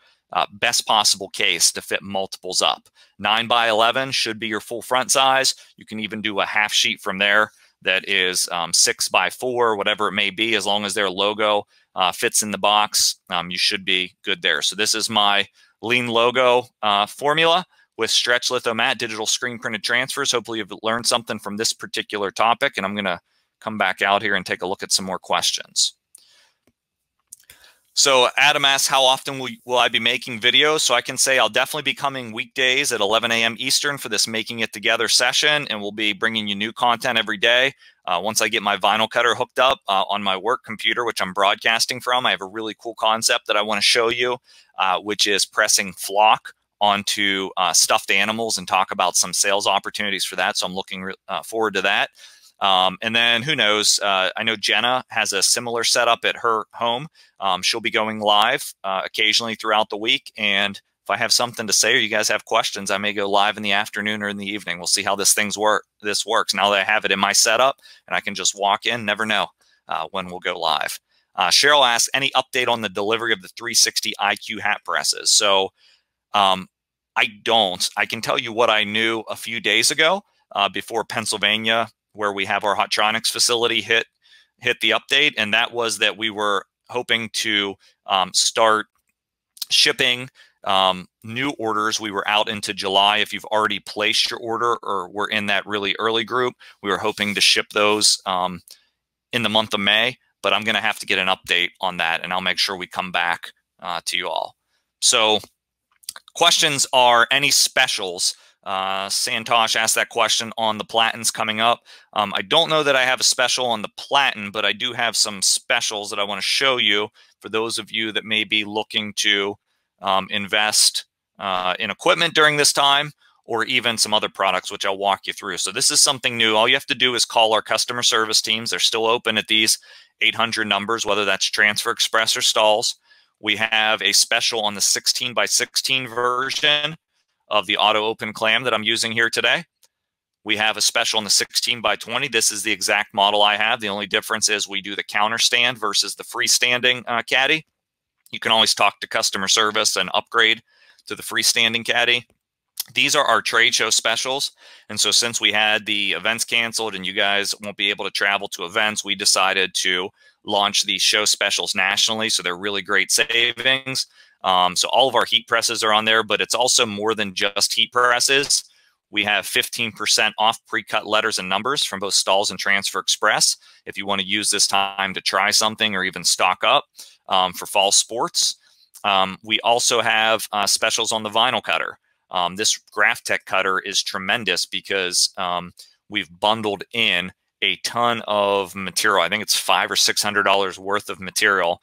best possible case to fit multiples up. 9x11 should be your full front size. You can even do a half sheet from there that is 6x4, whatever it may be. As long as their logo fits in the box, you should be good there. So this is my lean logo formula with Stretch Litho Matte digital screen printed transfers. Hopefully you've learned something from this particular topic, and I'm going to come back out here and take a look at some more questions. So Adam asks, how often will I be making videos? So I can say I'll definitely be coming weekdays at 11 a.m. Eastern for this Making It Together session, and we'll be bringing you new content every day. Once I get my vinyl cutter hooked up on my work computer, which I'm broadcasting from, I have a really cool concept that I want to show you, which is pressing flock onto stuffed animals, and talk about some sales opportunities for that. So I'm looking forward to that. And then who knows, I know Jenna has a similar setup at her home. She'll be going live occasionally throughout the week. And if I have something to say or you guys have questions, I may go live in the afternoon or in the evening. We'll see how this works. Now that I have it in my setup and I can just walk in, never know when we'll go live. Cheryl asks, any update on the delivery of the 360 IQ hat presses? So I don't. I can tell you what I knew a few days ago before Pennsylvania, where we have our Hotronix facility, hit the update. And that was that we were hoping to start shipping new orders. We were out into July. If you've already placed your order or were in that really early group, we were hoping to ship those in the month of May. But I'm going to have to get an update on that, and I'll make sure we come back to you all. So questions are, any specials? Santosh asked that question on the Platins coming up. I don't know that I have a special on the Platin, but I do have some specials that I want to show you for those of you that may be looking to invest in equipment during this time, or even some other products, which I'll walk you through. So this is something new. All you have to do is call our customer service teams. They're still open at these 800 numbers, whether that's Transfer Express or Stahls. We have a special on the 16x16 version of the auto open clam that I'm using here today. We have a special on the 16x20. This is the exact model I have. The only difference is we do the counter stand versus the freestanding caddy. You can always talk to customer service and upgrade to the freestanding caddy. These are our trade show specials. And so since we had the events canceled and you guys won't be able to travel to events, we decided to launch these show specials nationally. So they're really great savings. So all of our heat presses are on there, but it's also more than just heat presses. We have 15% off pre-cut letters and numbers from both Stahls and Transfer Express. If you want to use this time to try something or even stock up for fall sports. We also have specials on the vinyl cutter. This Graphtec cutter is tremendous because we've bundled in a ton of material. I think it's $500 or $600 worth of material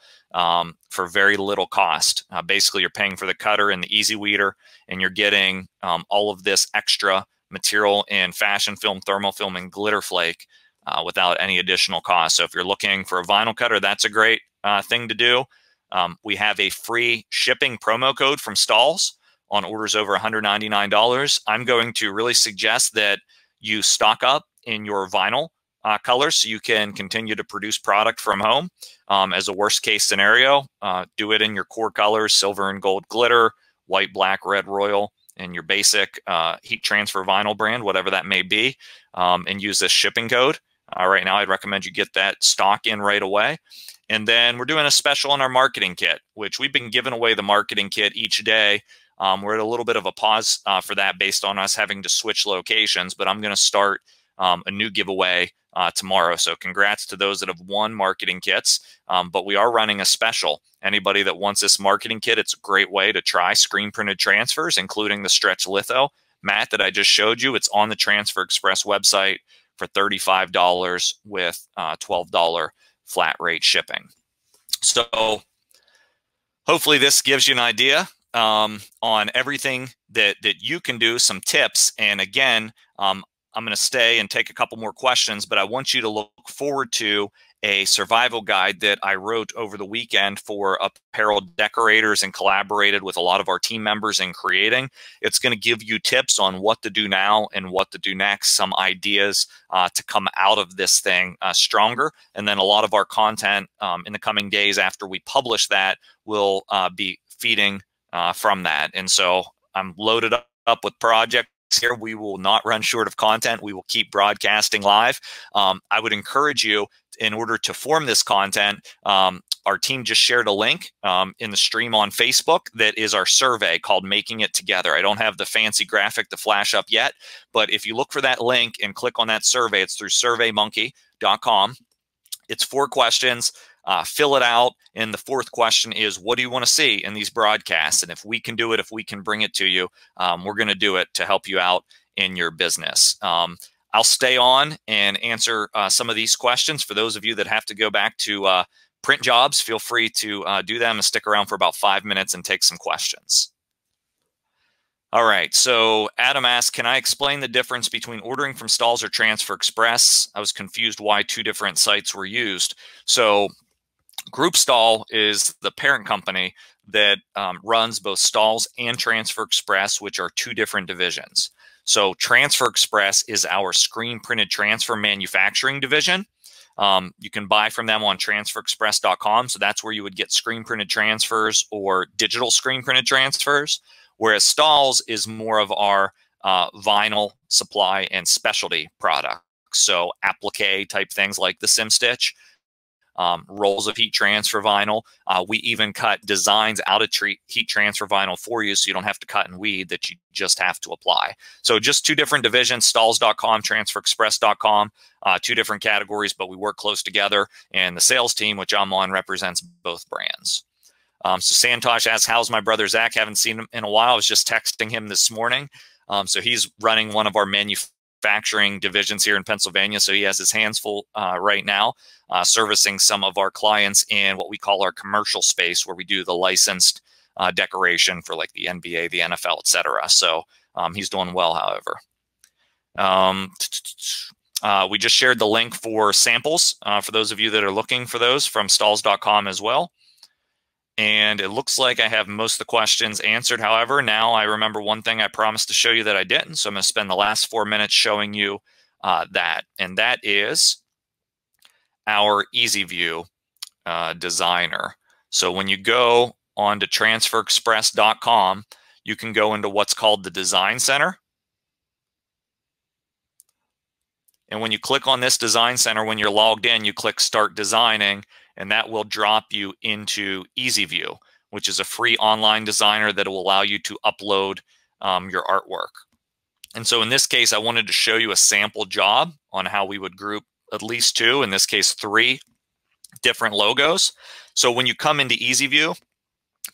for very little cost. Basically, you're paying for the cutter and the easy weeder, and you're getting all of this extra material in fashion film, thermal film, and glitter flake without any additional cost. So if you're looking for a vinyl cutter, that's a great thing to do. We have a free shipping promo code from Stahls on orders over $199. I'm going to really suggest that you stock up in your vinyl colors so you can continue to produce product from home. As a worst case scenario, do it in your core colors, silver and gold glitter, white, black, red, royal, and your basic heat transfer vinyl brand, whatever that may be, and use this shipping code. Right now, I'd recommend you get that stock in right away. And then we're doing a special on our marketing kit, which we've been giving away the marketing kit each day. We're at a little bit of a pause for that based on us having to switch locations, but I'm going to start a new giveaway tomorrow. So congrats to those that have won marketing kits, but we are running a special. Anybody that wants this marketing kit, it's a great way to try screen printed transfers, including the Stretch Litho Matte that I just showed you. It's on the Transfer Express website for $35 with $12 flat rate shipping. So hopefully this gives you an idea on everything that you can do, some tips. And again, I'm going to stay and take a couple more questions, but I want you to look forward to a survival guide that I wrote over the weekend for apparel decorators and collaborated with a lot of our team members in creating. It's going to give you tips on what to do now and what to do next, some ideas to come out of this thing stronger. And then a lot of our content in the coming days after we publish that will be feeding from that. And so I'm loaded up with projects here. We will not run short of content. We will keep broadcasting live. I would encourage you, in order to form this content, our team just shared a link in the stream on Facebook that is our survey called Making It Together. I don't have the fancy graphic to flash up yet, but if you look for that link and click on that survey, it's through surveymonkey.com. It's 4 questions. fill it out. And the fourth question is, what do you want to see in these broadcasts? And if we can do it, if we can bring it to you, we're going to do it to help you out in your business. I'll stay on and answer some of these questions. For those of you that have to go back to print jobs, feel free to do them and stick around for about 5 minutes and take some questions. All right, so Adam asks, can I explain the difference between ordering from Stahls or Transfer Express? I was confused why two different sites were used. So GroupStahl is the parent company that runs both Stahls and Transfer Express, which are two different divisions. So Transfer Express is our screen printed transfer manufacturing division. You can buy from them on transferexpress.com. So that's where you would get screen printed transfers or digital screen printed transfers. Whereas Stahls is more of our vinyl supply and specialty products. So applique type things like the SimStitch, rolls of heat transfer vinyl. We even cut designs out of heat transfer vinyl for you, so you don't have to cut and weed, that you just have to apply. So just two different divisions, Stahls.com, TransferExpress.com, two different categories, but we work close together. And the sales team, which I'm on, represents both brands. So Santosh asks, how's my brother Zach? Haven't seen him in a while. I was just texting him this morning. So he's running one of our manufacturing divisions here in Pennsylvania. So he has his hands full right now, servicing some of our clients in what we call our commercial space, where we do the licensed decoration for like the NBA, the NFL, et cetera. So he's doing well, however. We just shared the link for samples for those of you that are looking for those from Stahls.com as well. And it looks like I have most of the questions answered. However, now I remember one thing I promised to show you that I didn't. So I'm going to spend the last 4 minutes showing you that. And that is our EasyView designer. So when you go on to transferexpress.com, you can go into what's called the Design Center. And when you click on this Design Center, when you're logged in, you click Start Designing. And that will drop you into EasyView, which is a free online designer that will allow you to upload your artwork. And so in this case, I wanted to show you a sample job on how we would group at least two, in this case, three different logos. So when you come into EasyView,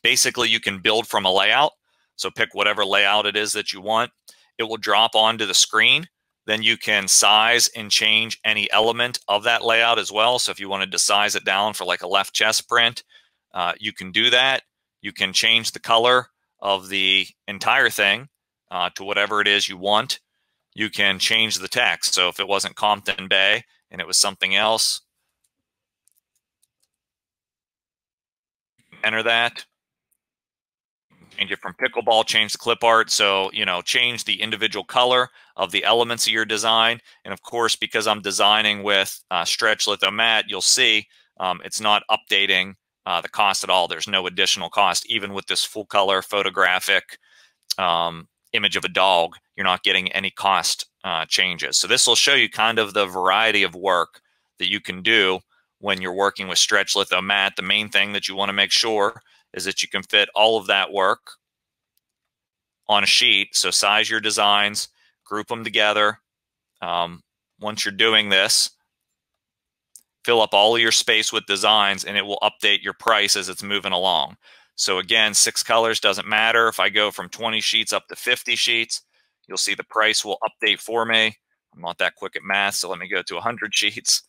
basically you can build from a layout. So pick whatever layout it is that you want. It will drop onto the screen. Then you can size and change any element of that layout as well. So if you wanted to size it down for like a left chest print, you can do that. You can change the color of the entire thing to whatever it is you want. You can change the text. So if it wasn't Compton Bay and it was something else, enter that. Change it from pickleball, change the clip art. So, you know, change the individual color of the elements of your design. And of course, because I'm designing with Stretch Litho Matte, you'll see it's not updating the cost at all. There's no additional cost. Even with this full color photographic image of a dog, you're not getting any cost changes. So this will show you kind of the variety of work that you can do when you're working with Stretch Litho Matte. The main thing that you want to make sure is that you can fit all of that work on a sheet. So size your designs, group them together. Once you're doing this, fill up all of your space with designs, and it will update your price as it's moving along. So again, 6 colors doesn't matter. If I go from 20 sheets up to 50 sheets, you'll see the price will update for me. I'm not that quick at math, so let me go to 100 sheets.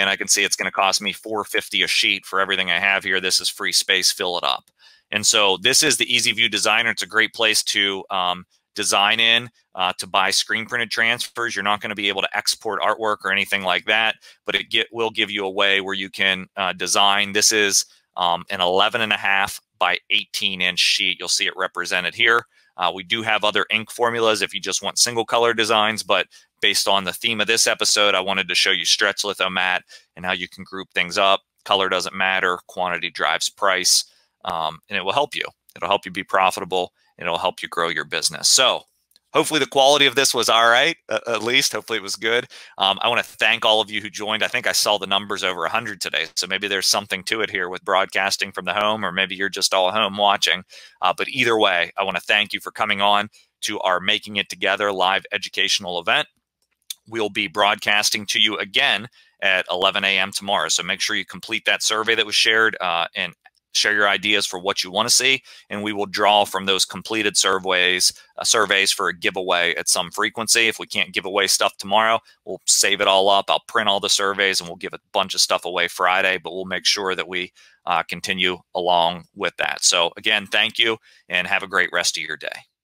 And I can see it's going to cost me $4.50 a sheet for everything I have here. This is free space, fill it up. And so this is the EasyView Designer. It's a great place to design in, to buy screen printed transfers. You're not going to be able to export artwork or anything like that, but it will give you a way where you can design. This is an 11.5 by 18-inch sheet. You'll see it represented here. We do have other ink formulas if you just want single color designs, but based on the theme of this episode, I wanted to show you Stretch Litho Matte and how you can group things up. Color doesn't matter. Quantity drives price, and it will help you. It'll help you be profitable, and it'll help you grow your business. So hopefully the quality of this was all right, at least. Hopefully it was good. I want to thank all of you who joined. I think I saw the numbers over 100 today, so maybe there's something to it here with broadcasting from the home, or maybe you're just all home watching. But either way, I want to thank you for coming on to our Making It Together live educational event. We'll be broadcasting to you again at 11 a.m. tomorrow. So make sure you complete that survey that was shared and share your ideas for what you want to see. And we will draw from those completed surveys for a giveaway at some frequency. If we can't give away stuff tomorrow, we'll save it all up. I'll print all the surveys and we'll give a bunch of stuff away Friday, but we'll make sure that we continue along with that. So again, thank you and have a great rest of your day.